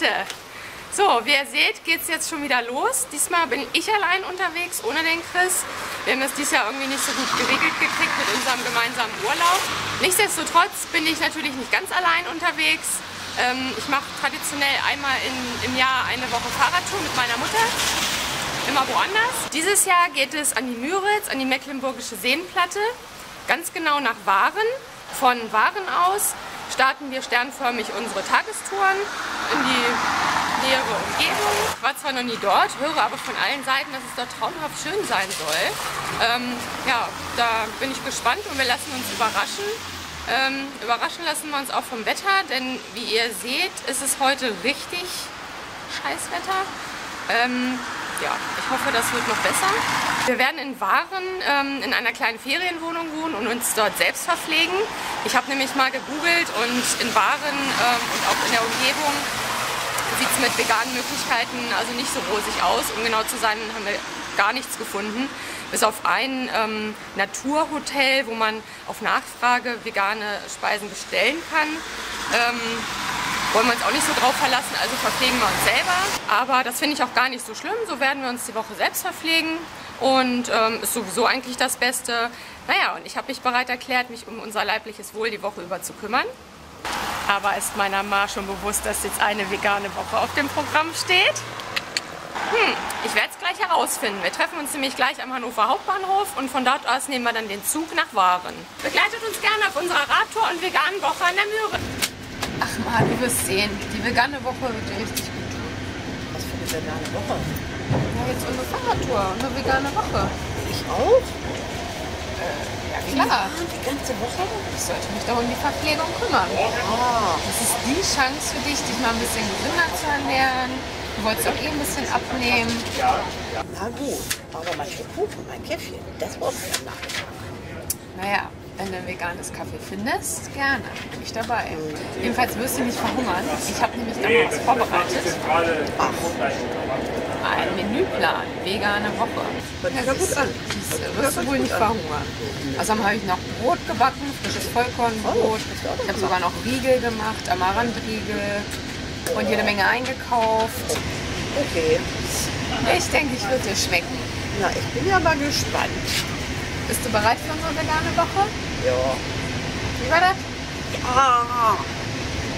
Mitte. So, wie ihr seht, geht es jetzt schon wieder los. Diesmal bin ich allein unterwegs, ohne den Chris. Wir haben das dieses Jahr irgendwie nicht so gut geregelt gekriegt mit unserem gemeinsamen Urlaub. Nichtsdestotrotz bin ich natürlich nicht ganz allein unterwegs. Ich mache traditionell einmal im Jahr eine Woche Fahrradtour mit meiner Mutter. Immer woanders. Dieses Jahr geht es an die Müritz, an die Mecklenburgische Seenplatte. Ganz genau nach Waren. Von Waren aus starten wir sternförmig unsere Tagestouren in die nähere Umgebung. Ich war zwar noch nie dort, höre aber von allen Seiten, dass es dort traumhaft schön sein soll. Ja, da bin ich gespannt und wir lassen uns überraschen. Überraschen lassen wir uns auch vom Wetter, denn wie ihr seht, ist es heute richtig Scheißwetter. Ja, ich hoffe, das wird noch besser. Wir werden in Waren in einer kleinen Ferienwohnung wohnen und uns dort selbst verpflegen. Ich habe nämlich mal gegoogelt und in Waren und auch in der Umgebung sieht es mit veganen Möglichkeiten also nicht so rosig aus. Um genau zu sein, haben wir gar nichts gefunden. Bis auf ein Naturhotel, wo man auf Nachfrage vegane Speisen bestellen kann. Wollen wir uns auch nicht so drauf verlassen, also verpflegen wir uns selber. Aber das finde ich auch gar nicht so schlimm, so werden wir uns die Woche selbst verpflegen und ist sowieso eigentlich das Beste. Naja, und ich habe mich bereit erklärt, mich um unser leibliches Wohl die Woche über zu kümmern. Aber ist meiner Ma schon bewusst, dass jetzt eine vegane Woche auf dem Programm steht? Ich werde es gleich herausfinden. Wir treffen uns nämlich gleich am Hannover Hauptbahnhof und von dort aus nehmen wir dann den Zug nach Waren. Begleitet uns gerne auf unserer Radtour und veganen Woche an der Müritz. Ach mal, du wirst sehen. Die vegane Woche wird dir richtig gut tun. Was für eine vegane Woche? Ja, jetzt unsere Fahrradtour, eine vegane Woche. Ich auch? Ja, klar. Die ganze Woche? Ich sollte mich doch um die Verpflegung kümmern. Oh. Das ist die Chance für dich, dich mal ein bisschen gesünder zu ernähren. Du wolltest auch ein bisschen abnehmen. Na gut, aber mein Kuchen, mein Käffchen, das brauchst du ja nachher. Naja. Wenn du ein veganes Kaffee findest, gerne, bin ich dabei. Jedenfalls wirst du nicht verhungern. Ich habe nämlich da was vorbereitet. Ach, ein Menüplan, vegane Woche. Ja, gut an. Wirst du wohl nicht verhungern. Außerdem habe ich noch Brot gebacken, frisches Vollkornbrot. Ich habe sogar noch Riegel gemacht, Amarantriegel und jede Menge eingekauft. Okay. Ich denke, ich würde es schmecken. Na, ich bin ja mal gespannt. Bist du bereit für unsere vegane Woche? Ja. Wie war das? Ja.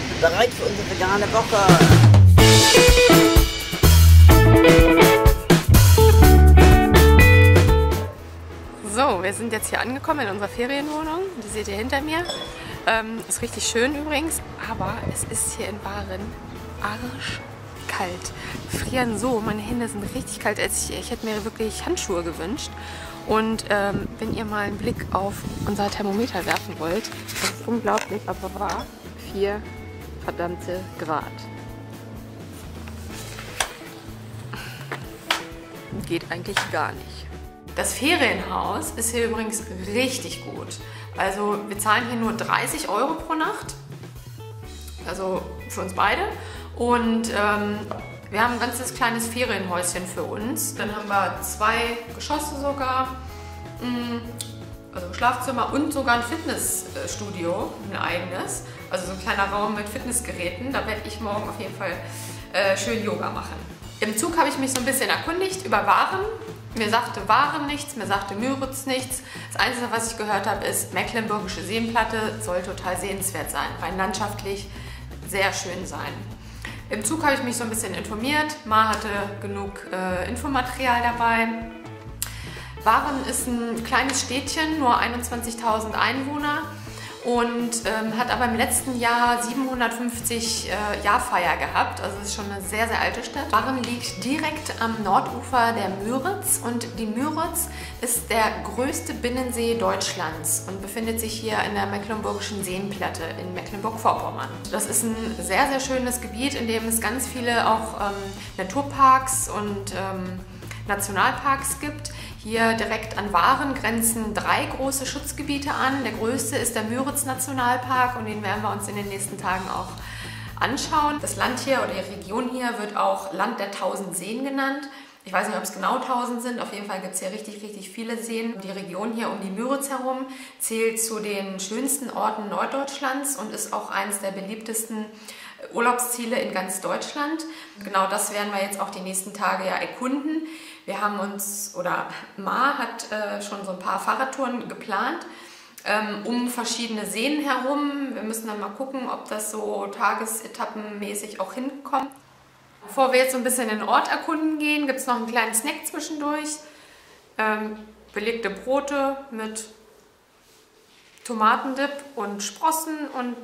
Ich bin bereit für unsere vegane Woche. So, wir sind jetzt hier angekommen in unserer Ferienwohnung. Die seht ihr hinter mir. Ist richtig schön übrigens, aber es ist hier in Waren arschkalt. Frieren so, meine Hände sind richtig kalt. Ich hätte mir wirklich Handschuhe gewünscht. Und wenn ihr mal einen Blick auf unser Thermometer werfen wollt, das ist unglaublich, aber wahr, 4 verdammte Grad. Geht eigentlich gar nicht. Das Ferienhaus ist hier übrigens richtig gut. Also wir zahlen hier nur 30 € pro Nacht, also für uns beide. Und wir haben ein ganzes kleines Ferienhäuschen für uns. Dann haben wir 2 Geschosse sogar, also Schlafzimmer und sogar ein Fitnessstudio, ein eigenes. Also so ein kleiner Raum mit Fitnessgeräten. Da werde ich morgen auf jeden Fall schön Yoga machen. Im Zug habe ich mich so ein bisschen erkundigt über Waren. Mir sagte Waren nichts, mir sagte Müritz nichts. Das Einzige, was ich gehört habe, ist, Mecklenburgische Seenplatte soll total sehenswert sein. Rein landschaftlich sehr schön sein. Im Zug habe ich mich so ein bisschen informiert. Ma hatte genug Infomaterial dabei. Waren ist ein kleines Städtchen, nur 21.000 Einwohner und hat aber im letzten Jahr 750 Jahrfeier gehabt. Also es ist schon eine sehr, sehr alte Stadt. Waren liegt direkt am Nordufer der Müritz und die Müritz ist der größte Binnensee Deutschlands und befindet sich hier in der Mecklenburgischen Seenplatte in Mecklenburg-Vorpommern. Das ist ein sehr, sehr schönes Gebiet, in dem es ganz viele auch Naturparks und Nationalparks gibt. Hier direkt an Waren grenzen 3 große Schutzgebiete an. Der größte ist der Müritz Nationalpark und den werden wir uns in den nächsten Tagen auch anschauen. Das Land hier oder die Region hier wird auch Land der 1000 Seen genannt. Ich weiß nicht, ob es genau 1000 sind, auf jeden Fall gibt es hier richtig, richtig viele Seen. Die Region hier um die Müritz herum zählt zu den schönsten Orten Norddeutschlands und ist auch eines der beliebtesten Urlaubsziele in ganz Deutschland. Genau das werden wir jetzt auch die nächsten Tage ja erkunden. Wir haben uns, oder Ma hat schon so ein paar Fahrradtouren geplant, um verschiedene Seen herum. Wir müssen dann mal gucken, ob das so tagesetappenmäßig auch hinkommt. Bevor wir jetzt so ein bisschen den Ort erkunden gehen, gibt es noch einen kleinen Snack zwischendurch. Belegte Brote mit Tomatendip und Sprossen und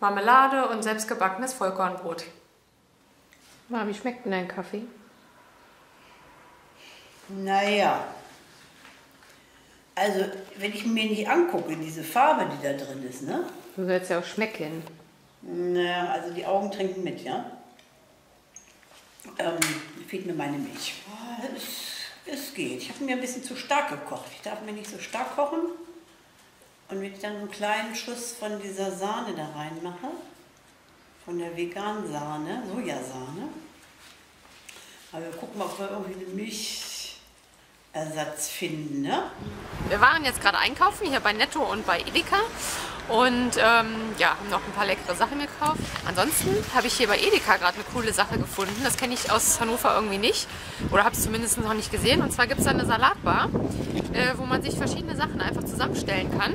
Marmelade und selbstgebackenes Vollkornbrot. Mama, wie schmeckt denn dein Kaffee? Naja, also wenn ich mir nicht angucke, diese Farbe, die da drin ist, ne? Du sollst ja auch schmecken. Naja, also die Augen trinken mit, ja? Fehlt mir meine Milch. Es geht. Ich habe mir ein bisschen zu stark gekocht. Ich darf mir nicht so stark kochen. Und wenn ich dann einen kleinen Schuss von dieser Sahne da reinmache, von der veganen Sahne, Sojasahne, aber wir gucken, ob wir irgendwie eine Milchersatz finden, ne? Wir waren jetzt gerade einkaufen, hier bei Netto und bei Edeka. Und ja, haben noch ein paar leckere Sachen gekauft. Ansonsten habe ich hier bei Edeka gerade eine coole Sache gefunden. Das kenne ich aus Hannover irgendwie nicht. Oder habe es zumindest noch nicht gesehen. Und zwar gibt es da eine Salatbar, wo man sich verschiedene Sachen einfach zusammenstellen kann.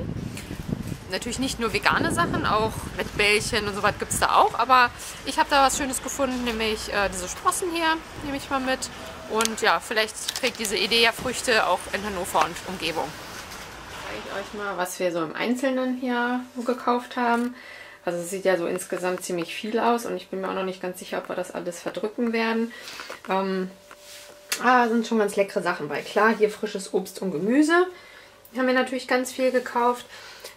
Natürlich nicht nur vegane Sachen, auch mit Bällchen und so was gibt es da auch. Aber ich habe da was Schönes gefunden, nämlich diese Sprossen hier, nehme ich mal mit. Und ja, vielleicht kriegt diese Idee ja Früchte auch in Hannover und Umgebung. Ich euch mal, was wir so im Einzelnen hier gekauft haben. Also es sieht ja so insgesamt ziemlich viel aus und ich bin mir auch noch nicht ganz sicher, ob wir das alles verdrücken werden. Sind schon ganz leckere Sachen bei. Klar, hier frisches Obst und Gemüse haben wir natürlich ganz viel gekauft.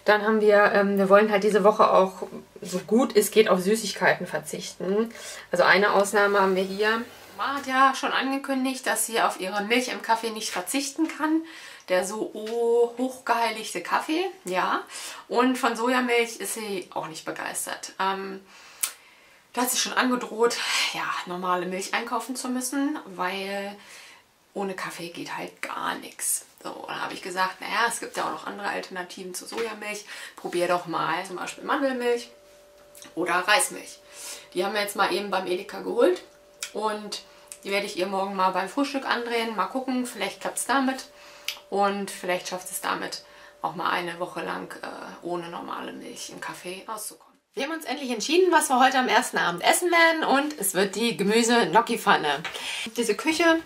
Dann haben wir, wir wollen halt diese Woche auch so gut es geht auf Süßigkeiten verzichten. Also eine Ausnahme haben wir hier. Ma hat ja schon angekündigt, dass sie auf ihre Milch im Kaffee nicht verzichten kann. Der so hochgeheiligte Kaffee, ja. Und von Sojamilch ist sie auch nicht begeistert. Da hat sie schon angedroht, ja, normale Milch einkaufen zu müssen, weil ohne Kaffee geht halt gar nichts. So, dann habe ich gesagt, naja, es gibt ja auch noch andere Alternativen zu Sojamilch. Probier doch mal zum Beispiel Mandelmilch oder Reismilch. Die haben wir jetzt mal eben beim Edeka geholt und die werde ich ihr morgen mal beim Frühstück andrehen. Mal gucken, vielleicht klappt es damit. Und vielleicht schafft es damit auch mal eine Woche lang ohne normale Milch im Kaffee auszukommen. Wir haben uns endlich entschieden, was wir heute am ersten Abend essen werden. Und es wird die Gemüse-Gnocchi-Pfanne. Diese Küche,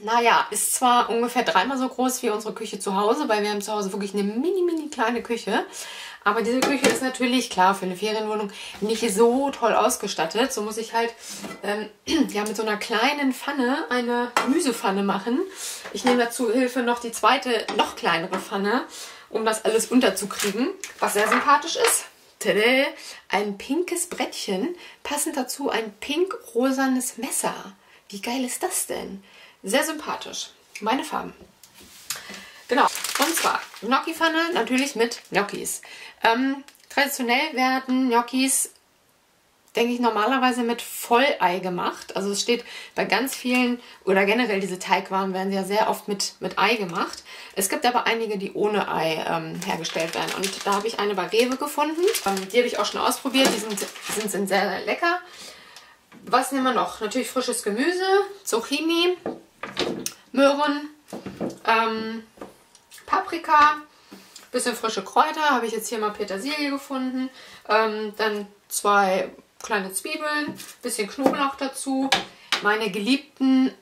naja, ist zwar ungefähr dreimal so groß wie unsere Küche zu Hause, weil wir haben zu Hause wirklich eine mini kleine Küche. Aber diese Küche ist natürlich, klar, für eine Ferienwohnung nicht so toll ausgestattet. So muss ich halt ja, mit so einer kleinen Pfanne eine Gemüsepfanne machen. Ich nehme dazu Hilfe noch die zweite, noch kleinere Pfanne, um das alles unterzukriegen. Was sehr sympathisch ist, tada, ein pinkes Brettchen, passend dazu ein pink-rosanes Messer. Wie geil ist das denn? Sehr sympathisch. Meine Farben. Genau, und zwar Gnocchi-Pfanne natürlich mit Gnocchis. Traditionell werden Gnocchis, denke ich, normalerweise mit Vollei gemacht. Also es steht bei ganz vielen, oder generell diese Teigwaren werden ja sehr oft mit Ei gemacht. Es gibt aber einige, die ohne Ei hergestellt werden. Und da habe ich eine bei Rewe gefunden. Die habe ich auch schon ausprobiert. Die sind sehr, sehr lecker. Was nehmen wir noch? Natürlich frisches Gemüse, Zucchini, Möhren, Paprika, bisschen frische Kräuter, habe ich jetzt hier mal Petersilie gefunden, dann zwei kleine Zwiebeln, bisschen Knoblauch dazu, meine geliebten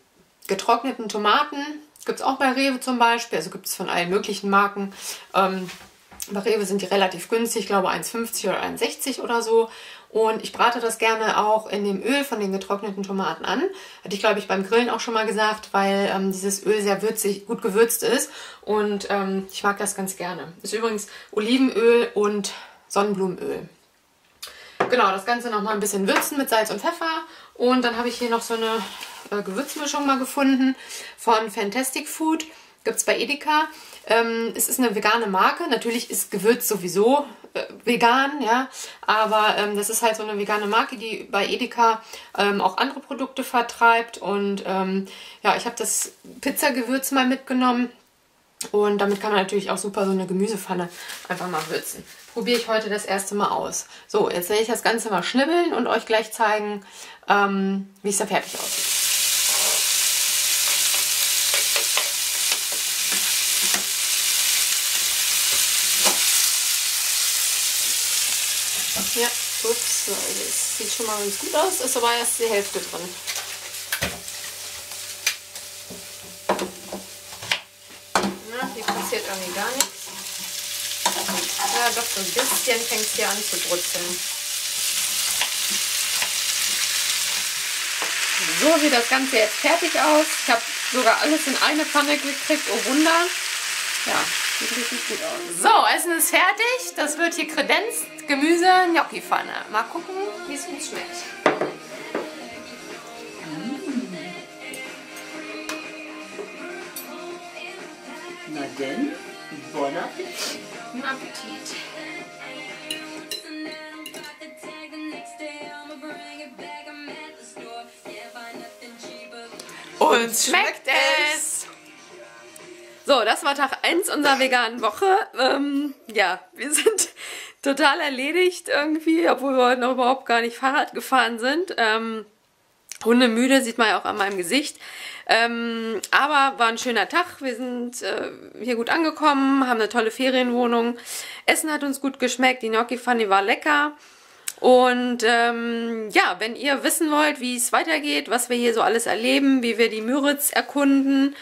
getrockneten Tomaten, gibt es auch bei Rewe zum Beispiel, also gibt es von allen möglichen Marken, bei Rewe sind die relativ günstig, ich glaube 1,50 oder 1,60 oder so. Und ich brate das gerne auch in dem Öl von den getrockneten Tomaten an. Hatte ich, glaube ich, beim Grillen auch schon mal gesagt, weil dieses Öl sehr würzig, gut gewürzt ist. Und ich mag das ganz gerne. Ist übrigens Olivenöl und Sonnenblumenöl. Genau, das Ganze nochmal ein bisschen würzen mit Salz und Pfeffer. Und dann habe ich hier noch so eine Gewürzmischung mal gefunden von Fantastic Food. Gibt es bei Edeka. Es ist eine vegane Marke. Natürlich ist Gewürz sowieso vegan, ja. Aber das ist halt so eine vegane Marke, die bei Edeka auch andere Produkte vertreibt. Und ja, ich habe das Pizzagewürz mal mitgenommen. Und damit kann man natürlich auch super so eine Gemüsepfanne einfach mal würzen. probiere ich heute das erste Mal aus. So, jetzt werde ich das Ganze mal schnibbeln und euch gleich zeigen, wie es da fertig aussieht. Ja, ups, das sieht schon mal ganz gut aus, ist aber erst die Hälfte drin. Na, hier passiert irgendwie gar nichts. Ja, doch, so ein bisschen fängt es hier an zu brutzeln. So sieht das Ganze jetzt fertig aus. Ich habe sogar alles in eine Pfanne gekriegt, oh Wunder. Ja, sieht richtig gut aus. So, Essen ist fertig. Das wird hier kredenzt. Gemüse-Gnocchi-Pfanne. Mal gucken, wie es uns schmeckt. Na denn, bon Appetit. Bon Appetit. Uns schmeckt es! So, das war Tag 1 unserer veganen Woche. Ja, wir sind total erledigt irgendwie, obwohl wir heute noch überhaupt gar nicht Fahrrad gefahren sind. Hundemüde sieht man ja auch an meinem Gesicht. Aber war ein schöner Tag. Wir sind hier gut angekommen, haben eine tolle Ferienwohnung. Essen hat uns gut geschmeckt, die Gnocchi-Pfanne war lecker. Und ja, wenn ihr wissen wollt, wie es weitergeht, was wir hier so alles erleben, wie wir die Müritz erkunden,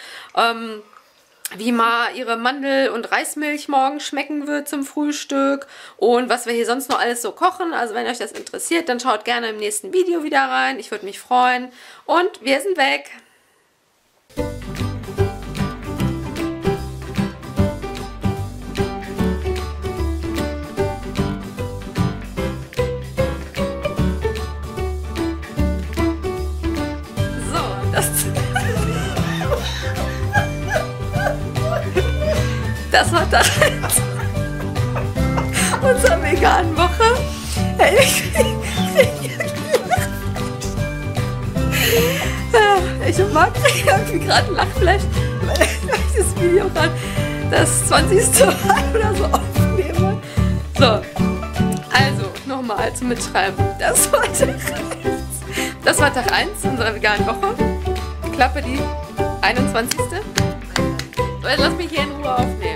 wie Ma ihre Mandel- und Reismilch morgen schmecken wird zum Frühstück und was wir hier sonst noch alles so kochen. Also wenn euch das interessiert, dann schaut gerne im nächsten Video wieder rein. Ich würde mich freuen und wir sind weg. So, das war Tag 1 unserer veganen Woche. Hey, ich mag irgendwie gerade ein Lachflash, weil ich das Video gerade das 20. Mal oder so aufnehme. So, also nochmal zum Mitschreiben. Das war Tag 1 unserer veganen Woche. Klappe die 21. Lass mich hier in Ruhe aufnehmen.